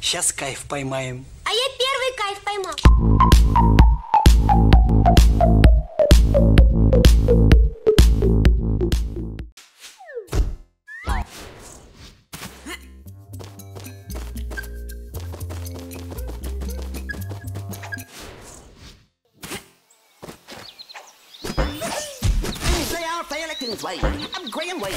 Сейчас кайф поймаем. А я первый кайф playing. I'm Graham Wade.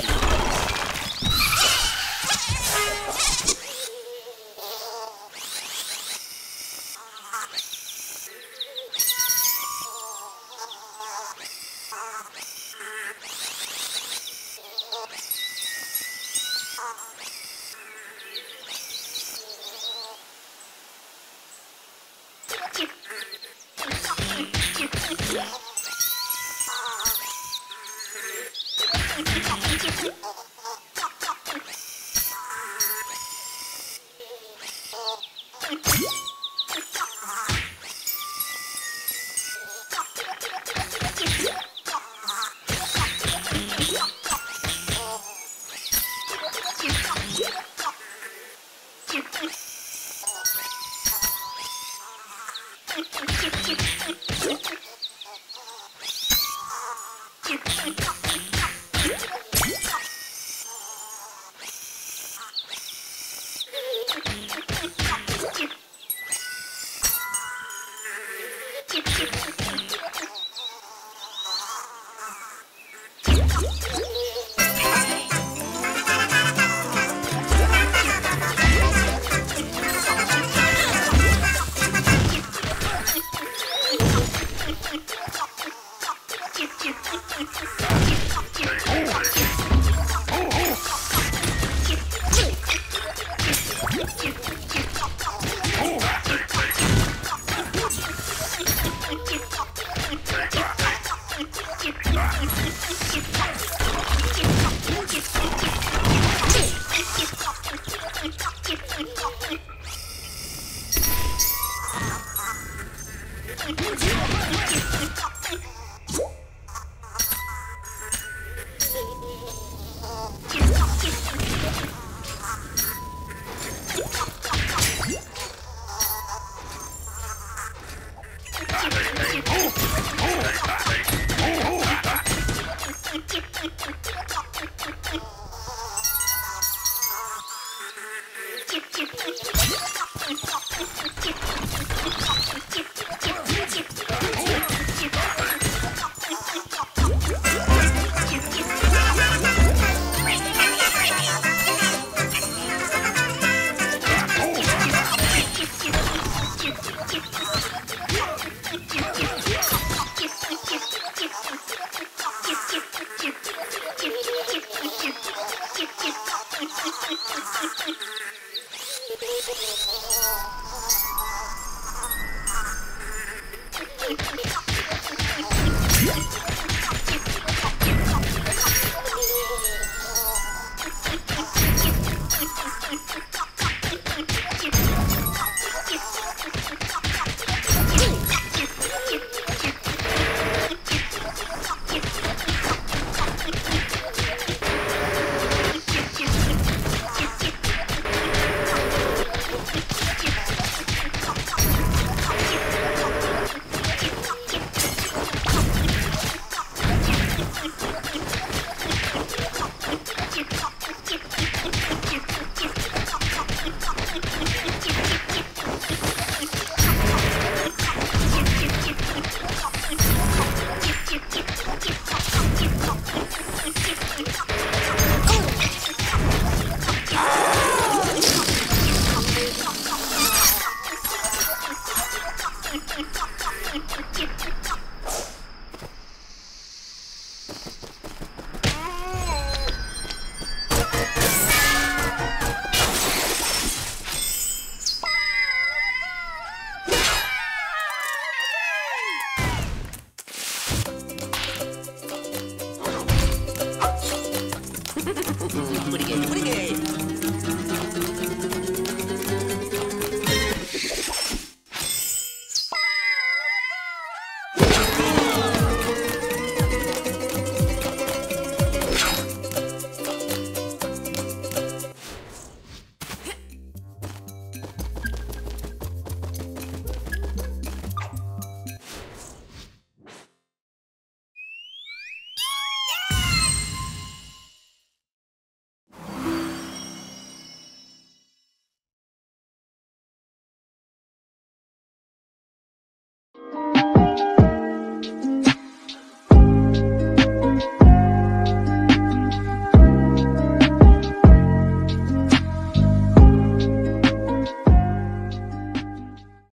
Thank you.